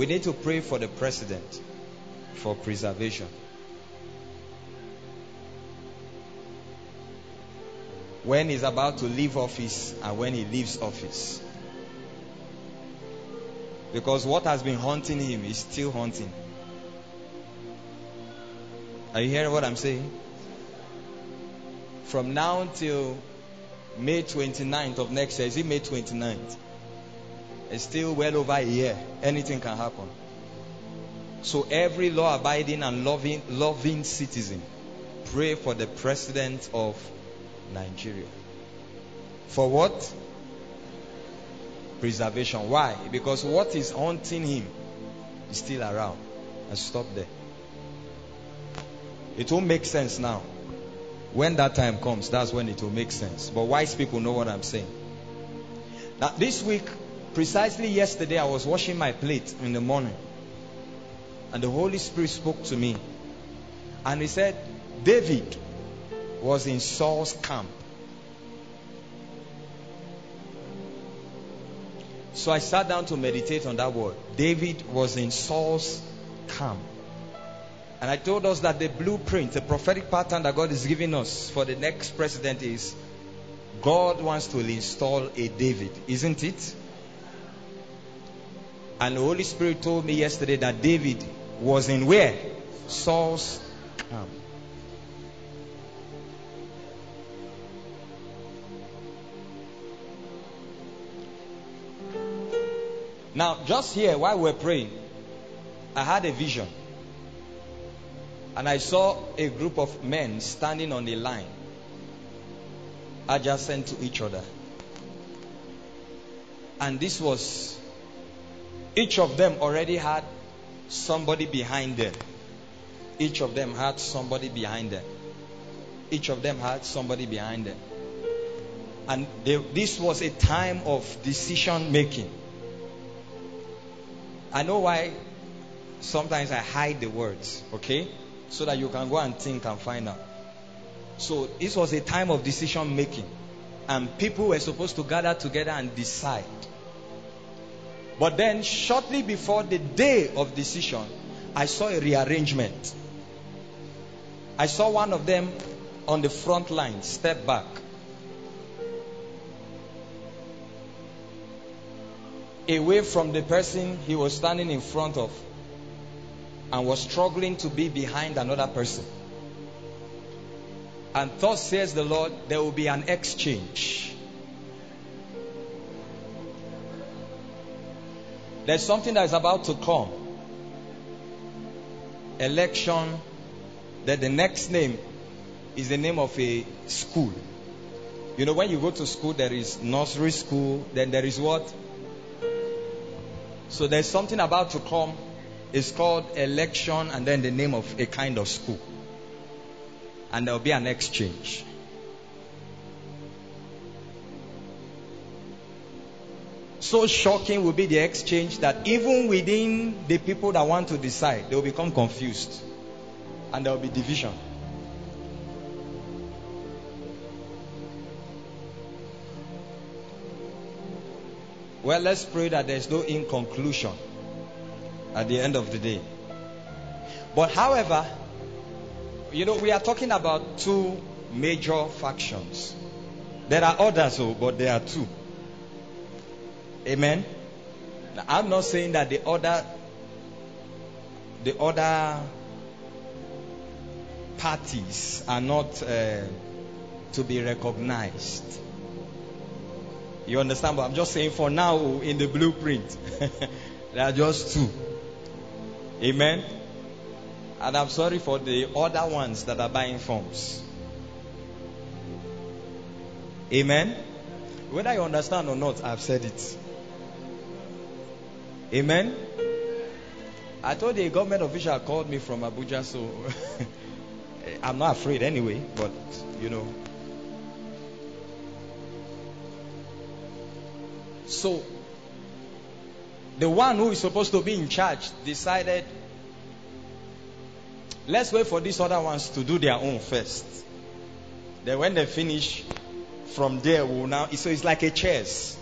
We need to pray for the president for preservation. When he's about to leave office and when he leaves office. Because what has been haunting him is still haunting. Are you hearing what I'm saying? From now till May 29th of next year, is it May 29th? It's still well over a year. Anything can happen. So every law-abiding and loving citizen, pray for the president of Nigeria. For what? Preservation. Why? Because what is haunting him is still around. And stop there. It won't make sense now. When that time comes, that's when it will make sense. But wise people know what I'm saying. Now this week, precisely yesterday, I was washing my plate in the morning. And the Holy Spirit spoke to me. And he said, David was in Saul's camp. So I sat down to meditate on that word. David was in Saul's camp. And I told us that the blueprint, the prophetic pattern that God is giving us for the next president is God wants to install a David, isn't it? And the Holy Spirit told me yesterday that David was in where? Saul's camp. Now, just here, while we're praying, I had a vision. And I saw a group of men standing on a line, adjacent to each other. And this was, each of them already had somebody behind them. Each of them had somebody behind them. Each of them had somebody behind them. And this was a time of decision making. I know why sometimes I hide the words, okay? So that you can go and think and find out. So this was a time of decision making. And people were supposed to gather together and decide. But then shortly before the day of decision, I saw a rearrangement. I saw one of them on the front line, step back. Away from the person he was standing in front of, and was struggling to be behind another person. And thus says the Lord, there will be an exchange. There's something that is about to come. Election, that the next name is the name of a school. You know, when you go to school, there is nursery school, then there is what? So there's something about to come. It's called election and then the name of a kind of school. And there will be an exchange. So shocking will be the exchange that even within the people that want to decide, they will become confused. And there will be division. Well, let's pray that there's no inconclusion at the end of the day. But however, you know, we are talking about two major factions. There are others, but there are two. Amen. Now, I'm not saying that the other parties are not to be recognized. You understand? But I'm just saying for now, in the blueprint, there are just two. Amen. And I'm sorry for the other ones that are buying forms. Amen. Whether you understand or not, I've said it. Amen. I told a government official called me from Abuja, so I'm not afraid anyway, but you know. So the one who is supposed to be in charge decided, let's wait for these other ones to do their own first. Then when they finish, from there we'll now... So it's like a chess.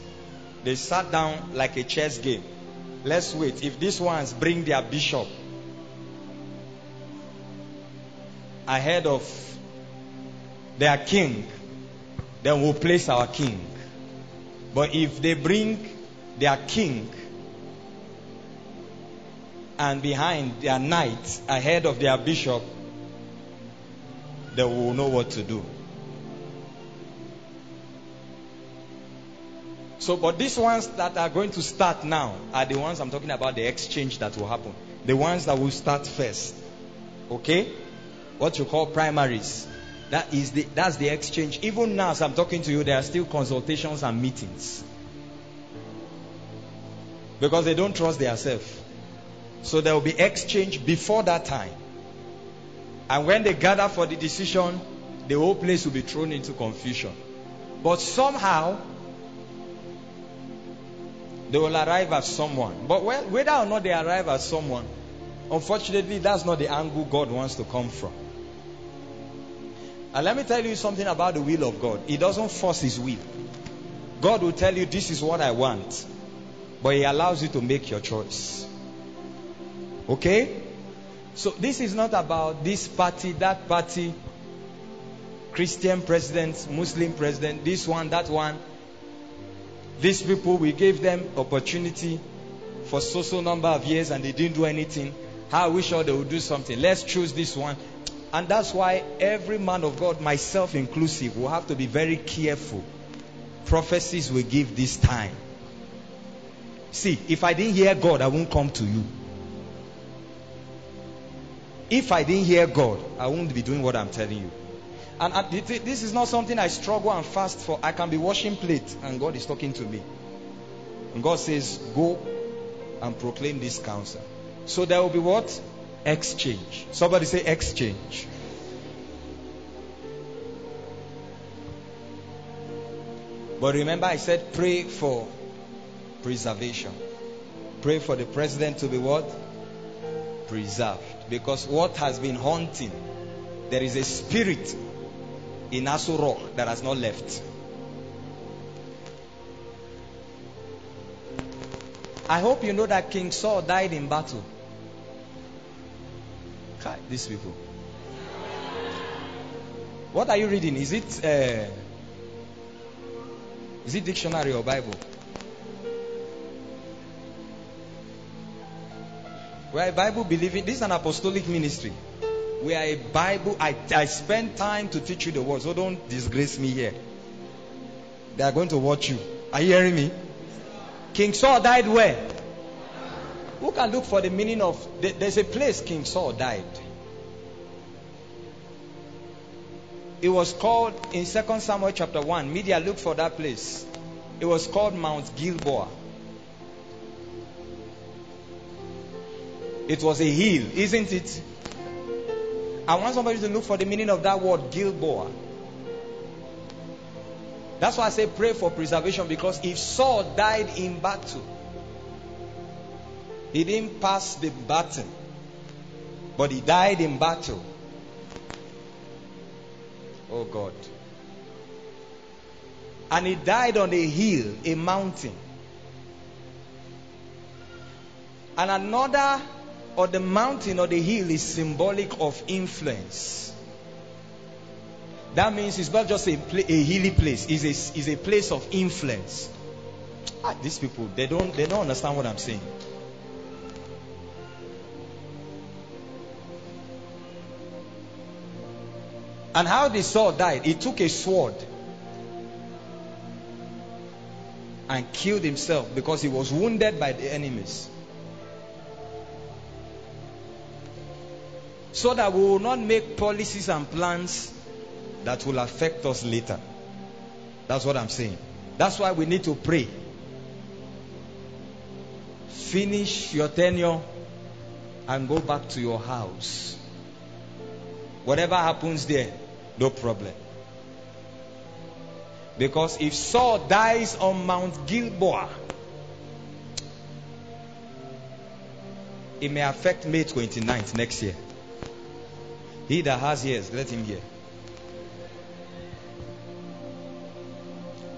They sat down like a chess game. Let's wait. If these ones bring their bishop ahead of their king, then we'll place our king. But if they bring their king and behind their knight ahead of their bishop, then we'll know what to do. So, but these ones that are going to start now are the ones I'm talking about, the exchange that will happen. The ones that will start first. Okay? What you call primaries. That's the exchange. Even now, as I'm talking to you, there are still consultations and meetings. Because they don't trust themselves. So there will be exchange before that time. And when they gather for the decision, the whole place will be thrown into confusion. But somehow, they will arrive at someone. But whether or not they arrive at someone, unfortunately, that's not the angle God wants to come from. And let me tell you something about the will of God. He doesn't force his will. God will tell you, this is what I want. But he allows you to make your choice. Okay? So this is not about this party, that party, Christian president, Muslim president, this one, that one. These people, we gave them opportunity for so number of years and they didn't do anything. How are we sure they will do something? Let's choose this one. And that's why every man of God, myself inclusive, will have to be very careful. Prophecies we give this time. See, if I didn't hear God, I won't come to you. If I didn't hear God, I won't be doing what I'm telling you. And this is not something I struggle and fast for. I can be washing plate and God is talking to me. And God says, go and proclaim this counsel. So there will be what? Exchange. Somebody say exchange. But remember I said pray for preservation. Pray for the president to be what? Preserved. Because what has been haunting, there is a spirit in Asu Rock that has not left. I hope you know that King Saul died in battle. These people. What are you reading? Is it dictionary or Bible? We are a Bible believing. This is an apostolic ministry. We are a Bible. I spend time to teach you the word. So don't disgrace me here. They are going to watch you. Are you hearing me? King Saul died where? Who can look for the meaning of... There's a place King Saul died. It was called, in 2 Samuel chapter 1, media look for that place. It was called Mount Gilboa. It was a hill, isn't it? I want somebody to look for the meaning of that word, Gilboa. That's why I say pray for preservation, because if Saul died in battle, he didn't pass the baton, but he died in battle. Oh God. And he died on a hill, a mountain. And another, or the mountain or the hill, is symbolic of influence. That means it's not just a hilly place, it's a place of influence. These people, they don't understand what I'm saying. And how the Saul died, he took a sword and killed himself because he was wounded by the enemies. So that we will not make policies and plans that will affect us later. That's what I'm saying. That's why we need to pray. Finish your tenure and go back to your house. Whatever happens there, no problem. Because if Saul dies on Mount Gilboa, it may affect May 29th next year. He that has ears, let him hear.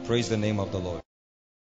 Praise the name of the Lord.